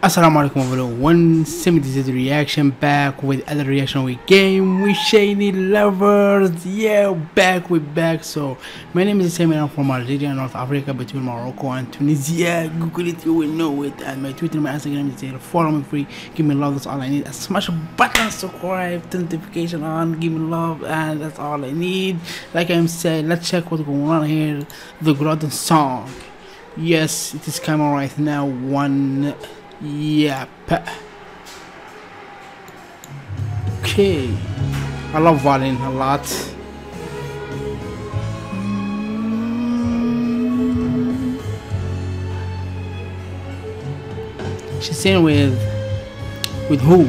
Assalamualaikum everyone, Samir is the reaction back with other reaction with game with shiny lovers. Yeah, we're back. So my name is Samir, I'm from Algeria, North Africa, between Morocco and Tunisia. Google it, you will know it. And my Twitter, my Instagram is there. Follow me free, give me love, that's all I need. A smash button, subscribe, turn notification on, give me love, and that's all I need. Like I'm saying, let's check what's going on here. The Golden Song. Yes, it is coming right now. Okay, I love violin a lot. She's singing with who?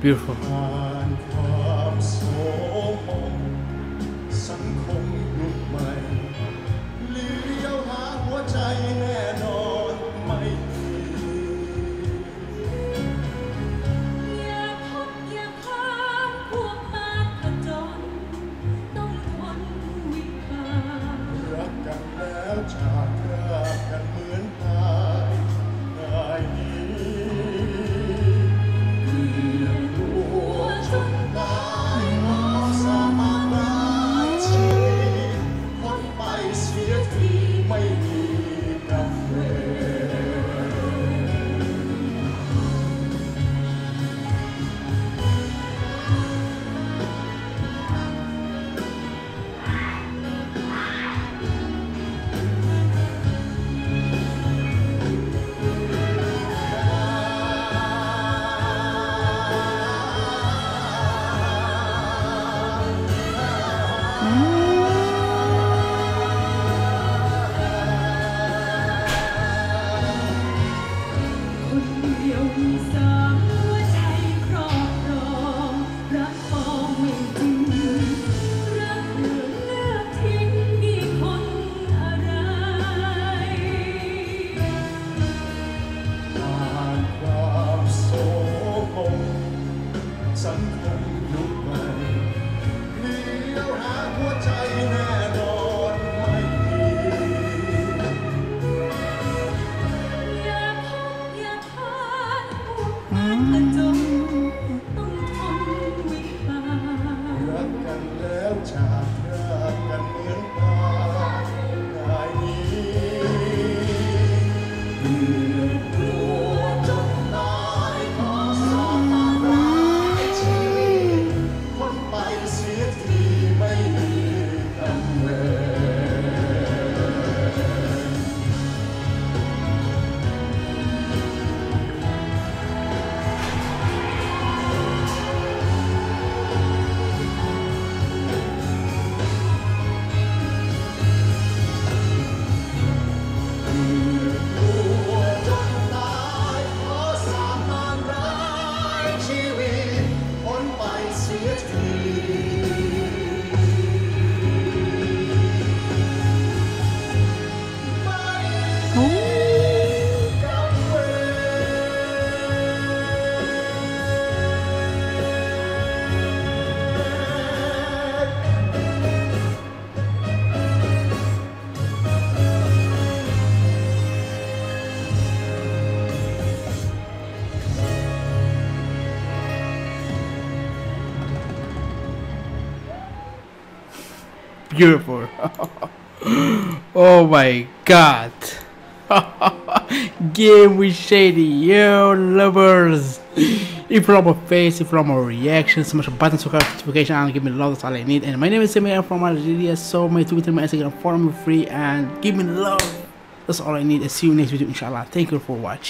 Beautiful. Whoa. Beautiful. Oh my god. Game with Shady, yo lovers. If you love my face, if you love my reaction, smash the button, subscribe, notification, and give me love, that's all I need. And my name is Samir, I'm from Algeria, so my Twitter, my Instagram, follow me free and give me love. That's all I need. And see you next video, inshallah. Thank you for watching.